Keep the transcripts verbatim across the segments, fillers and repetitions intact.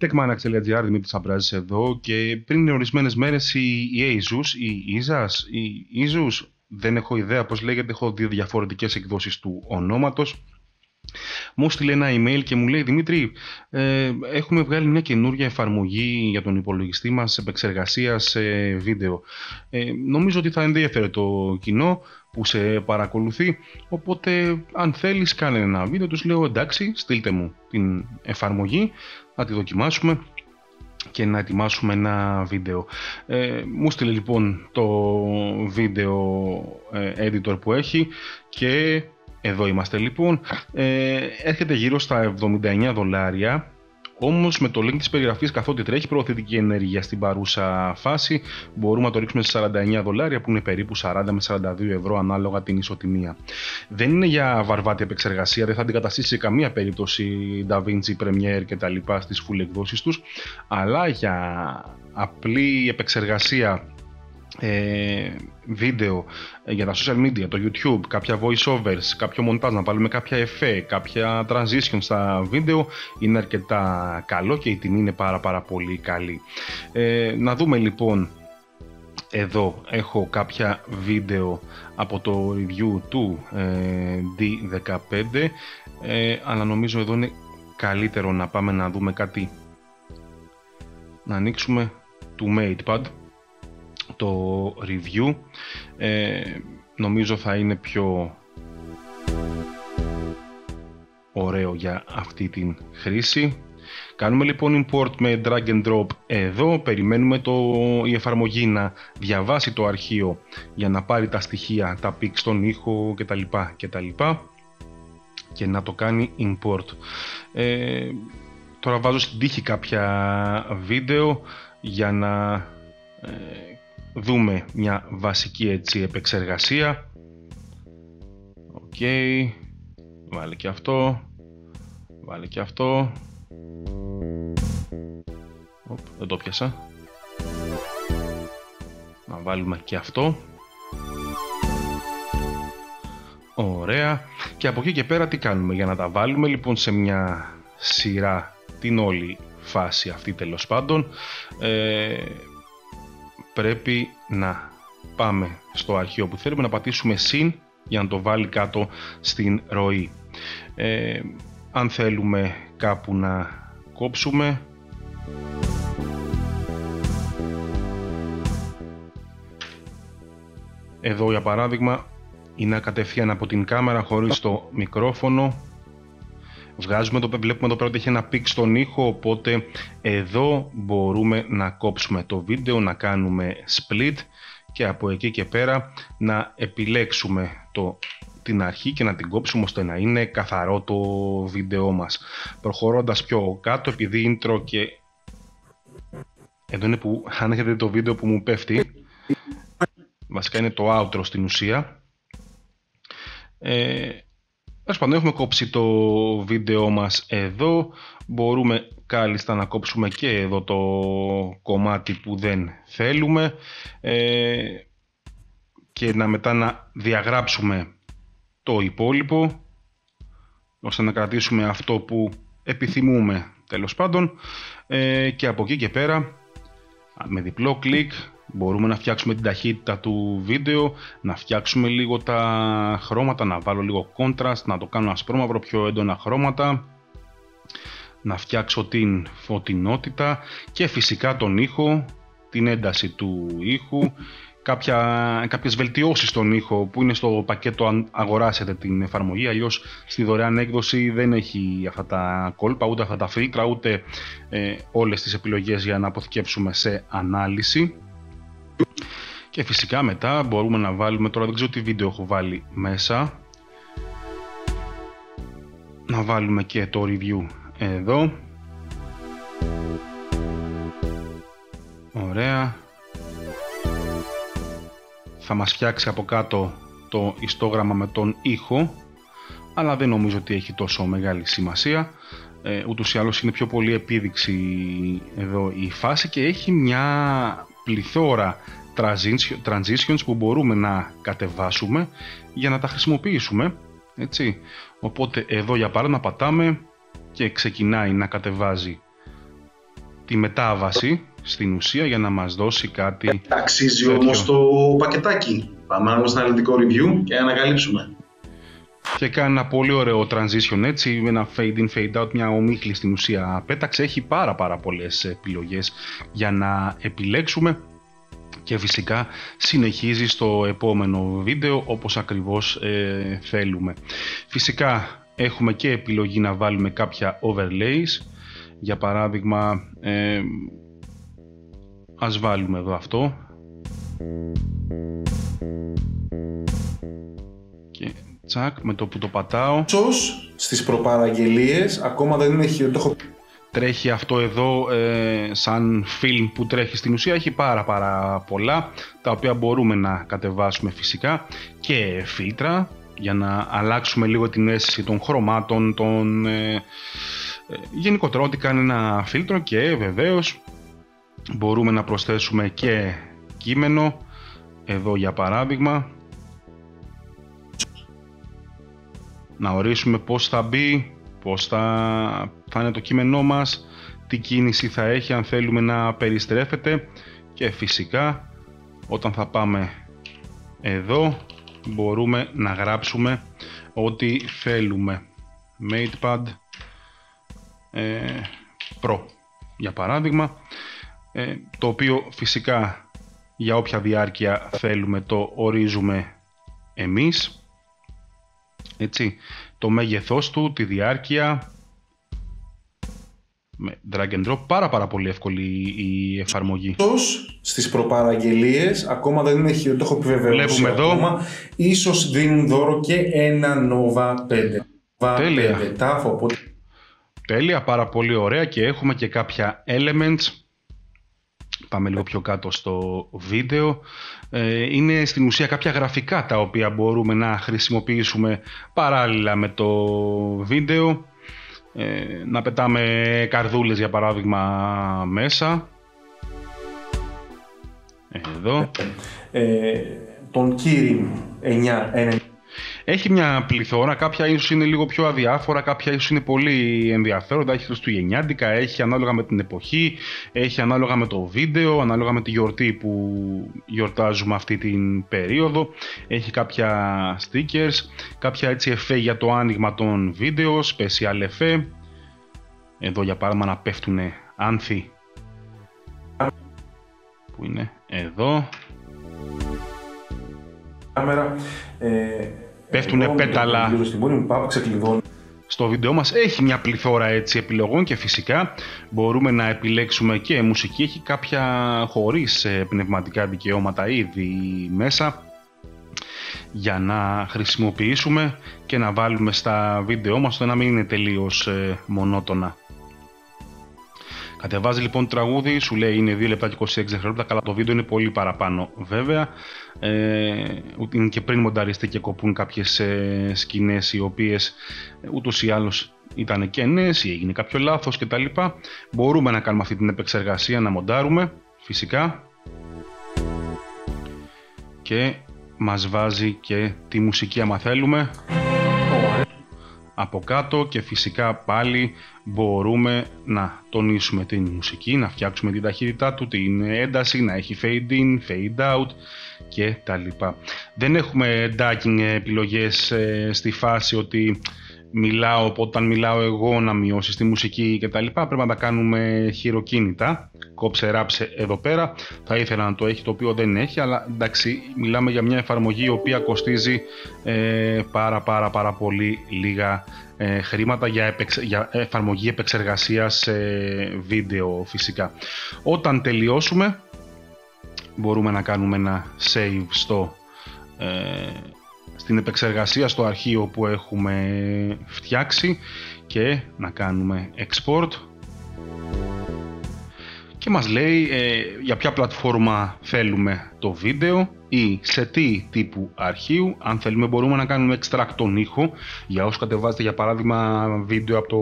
TechManiacs.gr, Δημήτρη Σαμπράζης εδώ, και πριν ορισμένες μέρες η EaseUS, η EaseUS, η EaseUS, δεν έχω ιδέα πώς λέγεται, έχω δύο διαφορετικές εκδόσεις του ονόματος, μου στείλε ένα email και μου λέει: Δημήτρη, ε, έχουμε βγάλει μια καινούργια εφαρμογή για τον υπολογιστή μας επεξεργασίας ε, βίντεο. Ε, νομίζω ότι θα ενδιαφέρει το κοινό που σε παρακολουθεί. Οπότε, αν θέλεις, κάνε ένα βίντεο. Τους λέω: εντάξει, στείλτε μου την εφαρμογή, να τη δοκιμάσουμε και να ετοιμάσουμε ένα βίντεο. Ε, μου στείλε λοιπόν το βίντεο editor που έχει και. Εδώ είμαστε λοιπόν, ε, έρχεται γύρω στα εβδομήντα εννέα δολάρια, όμως με το link της περιγραφής, καθότι τρέχει προωθητική ενέργεια στην παρούσα φάση, μπορούμε να το ρίξουμε σε σαράντα εννέα δολάρια, που είναι περίπου σαράντα με σαράντα δύο ευρώ ανάλογα την ισοτιμία. Δεν είναι για βαρβάτη επεξεργασία, δεν θα αντικαταστήσει σε καμία περίπτωση DaVinci, Premiere κτλ. Στις full εκδόσεις τους, αλλά για απλή επεξεργασία Ε, βίντεο ε, για τα social media, το YouTube, κάποια voiceovers, κάποιο μοντάζ, να βάλουμε κάποια εφέ, κάποια transition στα βίντεο, είναι αρκετά καλό και η τιμή είναι πάρα πάρα πολύ καλή. Ε, να δούμε λοιπόν, εδώ έχω κάποια βίντεο από το review του ε, ντι δεκαπέντε, ε, αλλά νομίζω εδώ είναι καλύτερο να πάμε να δούμε κάτι, να ανοίξουμε το MatePad, το review, ε, νομίζω θα είναι πιο ωραίο για αυτή την χρήση. Κάνουμε λοιπόν import με drag and drop εδώ, περιμένουμε το, η εφαρμογή να διαβάσει το αρχείο για να πάρει τα στοιχεία, τα pics, τον ήχο κτλ, κτλ και να το κάνει import. Ε, τώρα βάζω στην τύχη κάποια βίντεο για να ε, δούμε μια βασική έτσι επεξεργασία. Οκ, okay. Βάλε και αυτό, βάλε και αυτό. Οπ, δεν το πιάσα. Να βάλουμε και αυτό. Ωραία, και από εκεί και πέρα τι κάνουμε? Για να τα βάλουμε λοιπόν σε μια σειρά την όλη φάση αυτή, τέλος πάντων, ε, πρέπει να πάμε στο αρχείο που θέλουμε, να πατήσουμε συν για να το βάλει κάτω στην ροή. Ε, αν θέλουμε κάπου να κόψουμε, εδώ για παράδειγμα είναι κατευθείαν από την κάμερα χωρίς το μικρόφωνο. Βγάζουμε το, βλέπουμε εδώ πέρα ότι έχει ένα πικ στον ήχο, οπότε εδώ μπορούμε να κόψουμε το βίντεο, να κάνουμε split και από εκεί και πέρα να επιλέξουμε το, την αρχή και να την κόψουμε ώστε να είναι καθαρό το βίντεό μας. Προχωρώντας πιο κάτω, επειδή intro και... Εδώ είναι που αν έχετε το βίντεο που μου πέφτει, βασικά είναι το outro στην ουσία. Ε... Πάντων, έχουμε κόψει το βίντεο μας εδώ, μπορούμε κάλλιστα να κόψουμε και εδώ το κομμάτι που δεν θέλουμε ε, και να μετά να διαγράψουμε το υπόλοιπο ώστε να κρατήσουμε αυτό που επιθυμούμε, τέλος πάντων, ε, και από εκεί και πέρα με διπλό κλικ μπορούμε να φτιάξουμε την ταχύτητα του βίντεο, να φτιάξουμε λίγο τα χρώματα, να βάλω λίγο contrast, να το κάνω ασπρόμαυρο, πιο έντονα χρώματα, να φτιάξω την φωτεινότητα και φυσικά τον ήχο, την ένταση του ήχου, κάποια, κάποιες βελτιώσεις στον ήχο που είναι στο πακέτο αν αγοράσετε την εφαρμογή, αλλιώς στη δωρεάν έκδοση δεν έχει αυτά τα κόλπα, ούτε αυτά τα φίλτρα, ούτε ε, όλες τις επιλογές για να αποθηκεύσουμε σε ανάλυση. Και φυσικά μετά μπορούμε να βάλουμε, τώρα δεν ξέρω τι βίντεο έχω βάλει μέσα, να βάλουμε και το review εδώ. Ωραία. Θα μας φτιάξει από κάτω το ιστόγραμμα με τον ήχο, αλλά δεν νομίζω ότι έχει τόσο μεγάλη σημασία. Ε, ούτως ή άλλως είναι πιο πολύ επίδειξη εδώ η φάση και έχει μια πληθώρα transitions που μπορούμε να κατεβάσουμε για να τα χρησιμοποιήσουμε, έτσι. Οπότε εδώ για παράδειγμα πατάμε και ξεκινάει να κατεβάζει τη μετάβαση στην ουσία για να μας δώσει κάτι. Αξίζει τέτοιο. Όμως το πακετάκι. Πάμε να δούμε ένα ελληνικό review και να ανακαλύψουμε. Και κάνει ένα πολύ ωραίο transition έτσι, με ένα fade in, fade out, μια ομίχλη στην ουσία πέταξε. Έχει πάρα πάρα πολλές επιλογές για να επιλέξουμε. Και φυσικά συνεχίζει στο επόμενο βίντεο όπως ακριβώς ε, θέλουμε. Φυσικά έχουμε και επιλογή να βάλουμε κάποια overlays. Για παράδειγμα, ε, ας βάλουμε εδώ αυτό. Και τσακ, με το που το πατάω. Σως στις προπαραγγελίες, ακόμα δεν είναι χειρότερο. Τρέχει αυτό εδώ ε, σαν film που τρέχει στην ουσία, έχει πάρα πάρα πολλά τα οποία μπορούμε να κατεβάσουμε φυσικά και φίλτρα για να αλλάξουμε λίγο την αίσθηση των χρωμάτων, των ε, ε, γενικότερα ό,τι κάνει ένα φίλτρο και βεβαίως μπορούμε να προσθέσουμε και κείμενο εδώ για παράδειγμα να ορίσουμε πώς θα μπει, πώς θα, θα είναι το κείμενό μας, τι κίνηση θα έχει, αν θέλουμε να περιστρέφεται και φυσικά όταν θα πάμε εδώ μπορούμε να γράψουμε ό,τι θέλουμε. MatePad ε, Pro για παράδειγμα, ε, το οποίο φυσικά για όποια διάρκεια θέλουμε το ορίζουμε εμείς, έτσι, το μέγεθός του, τη διάρκεια, με drag and drop, πάρα πάρα πολύ εύκολη η εφαρμογή. Στις προπαραγγελίες, ακόμα δεν είναι χειρότερο, το έχω επιβεβαιώσει ακόμα, ίσως δίνουν δώρο και ένα Nova πέντε. Τέλεια. πέντε τάφο, οπότε... Τέλεια, πάρα πολύ ωραία και έχουμε και κάποια elements. Πάμε λίγο πιο κάτω στο βίντεο. Είναι στην ουσία κάποια γραφικά τα οποία μπορούμε να χρησιμοποιήσουμε παράλληλα με το βίντεο. Να πετάμε καρδούλες για παράδειγμα μέσα. Εδώ. Ε, τον κύριο εννιά ενενήντα. Έχει μια πληθώρα, κάποια ίσως είναι λίγο πιο αδιάφορα, κάποια ίσως είναι πολύ ενδιαφέροντα, έχει χριστουγεννιάτικα, έχει ανάλογα με την εποχή, έχει ανάλογα με το βίντεο, ανάλογα με τη γιορτή που γιορτάζουμε αυτή την περίοδο, έχει κάποια stickers, κάποια έτσι εφέ για το άνοιγμα των βίντεο, special εφέ, εδώ για παράδειγμα να πέφτουν άνθη, που είναι εδώ. Κάμερα. Ε... Πέφτουνε πέταλα στο βίντεο μας. Έχει μια πληθώρα έτσι επιλογών και φυσικά μπορούμε να επιλέξουμε και μουσική. Έχει κάποια χωρίς πνευματικά δικαιώματα ήδη μέσα για να χρησιμοποιήσουμε και να βάλουμε στα βίντεο μας ώστε να μην είναι τελείως μονότονα. Κατεβάζει λοιπόν τραγούδι, σου λέει είναι δύο λεπτά και είκοσι έξι δευτερόλεπτα, καλά το βίντεο είναι πολύ παραπάνω βέβαια. Ε, είναι και πριν μονταριστεί και κοπούν κάποιες ε, σκηνές οι οποίες ε, ούτως ή άλλως ήταν και νέες ή έγινε κάποιο λάθος κτλ. Μπορούμε να κάνουμε αυτή την επεξεργασία, να μοντάρουμε φυσικά. Και μας βάζει και τη μουσική άμα θέλουμε. Από κάτω και φυσικά πάλι μπορούμε να τονίσουμε την μουσική, να φτιάξουμε την ταχύτητά του, την ένταση, να έχει fade in, fade out και τα λοιπά. Δεν έχουμε ducking επιλογές ε, στη φάση ότι μιλάω, όταν μιλάω εγώ να μειώσεις τη μουσική και τα λοιπά. Πρέπει να τα κάνουμε χειροκίνητα, κόψε ράψε εδώ πέρα. Θα ήθελα να το έχει, το οποίο δεν έχει, αλλά εντάξει, μιλάμε για μια εφαρμογή η οποία κοστίζει ε, πάρα πάρα πάρα πολύ λίγα ε, χρήματα για, επεξ, για εφαρμογή επεξεργασίας ε, βίντεο φυσικά. Όταν τελειώσουμε μπορούμε να κάνουμε ένα save στο ε, στην επεξεργασία, στο αρχείο που έχουμε φτιάξει και να κάνουμε export και μας λέει ε, για ποια πλατφόρμα θέλουμε το βίντεο ή σε τι τύπου αρχείου. Αν θέλουμε μπορούμε να κάνουμε extract τον ήχο για όσους κατεβάζετε για παράδειγμα βίντεο από το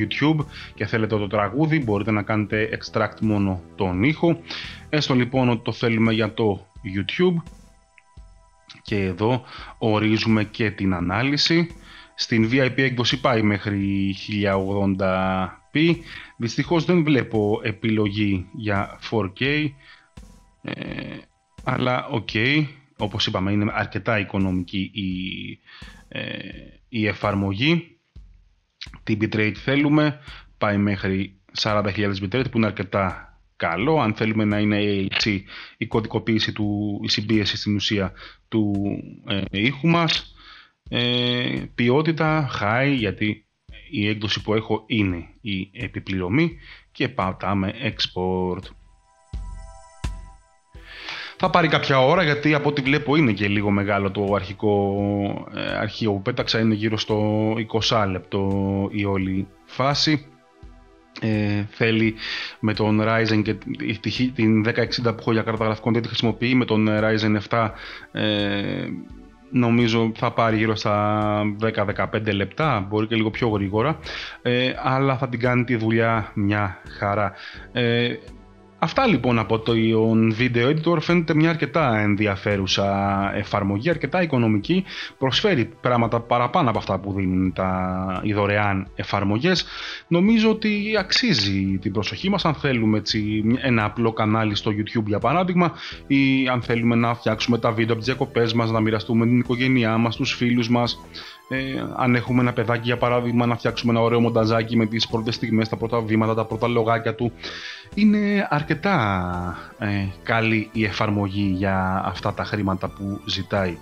YouTube και θέλετε το τραγούδι, μπορείτε να κάνετε extract μόνο τον ήχο. Έστω λοιπόν ότι το θέλουμε για το YouTube. Και εδώ ορίζουμε και την ανάλυση. Στην βι άι πι έκδοση πάει μέχρι χίλια ογδόντα πι χίλια ογδόντα πι. Δυστυχώς δεν βλέπω επιλογή για φορ κέι, ε, αλλά οκ, okay, όπως είπαμε είναι αρκετά οικονομική η, ε, η εφαρμογή. Την bitrate θέλουμε, πάει μέχρι σαράντα χιλιάδες bitrate που είναι αρκετά καλό. Αν θέλουμε να είναι έιτς σι η κωδικοποίηση του, η συμπίεση στην ουσία του ε, ήχου μας. Ε, ποιότητα, high, γιατί η έκδοση που έχω είναι η επιπληρωμή, και πατάμε export. Θα πάρει κάποια ώρα, γιατί από ό,τι βλέπω είναι και λίγο μεγάλο το αρχικό ε, αρχείο που πέταξα, είναι γύρω στο είκοσι λεπτό η όλη φάση. Ε, θέλει με τον Ryzen και την δέκα εξήντα που έχω για κάρτα γραφικών, δεν τη χρησιμοποιεί, με τον Ryzen επτά ε, νομίζω θα πάρει γύρω στα δέκα με δεκαπέντε λεπτά, μπορεί και λίγο πιο γρήγορα, ε, αλλά θα την κάνει τη δουλειά μια χαρά. Ε, αυτά λοιπόν από το Video Editor. Φαίνεται μια αρκετά ενδιαφέρουσα εφαρμογή, αρκετά οικονομική, προσφέρει πράγματα παραπάνω από αυτά που δίνουν τα, οι δωρεάν εφαρμογές. Νομίζω ότι αξίζει την προσοχή μας αν θέλουμε έτσι, ένα απλό κανάλι στο YouTube για παράδειγμα, ή αν θέλουμε να φτιάξουμε τα βίντεο από τις διακοπές μας, να μοιραστούμε την οικογένειά μας, τους φίλους μας. Ε, αν έχουμε ένα παιδάκι για παράδειγμα, να φτιάξουμε ένα ωραίο μονταζάκι με τις πρώτες στιγμές, τα πρώτα βήματα, τα πρώτα λογάκια του. Είναι αρκετά ε, καλή η εφαρμογή για αυτά τα χρήματα που ζητάει.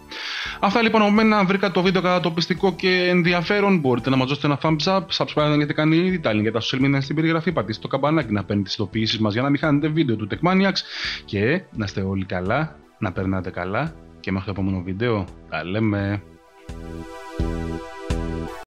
Αυτά λοιπόν από μένα. Αν βρήκα το βίντεο κατατοπιστικό και ενδιαφέρον, μπορείτε να μας δώσετε ένα thumbs up, subscribe αν έχετε κάνει ήδη, τα link για τα social media στην περιγραφή, πατήστε το καμπανάκι να παίρνετε τις ειδοποιήσεις μας για να μην χάνετε βίντεο του TechManiacs, και να είστε όλοι καλά, να περνάτε καλά, και μέχρι το επόμενο βίντεο τα λέμε.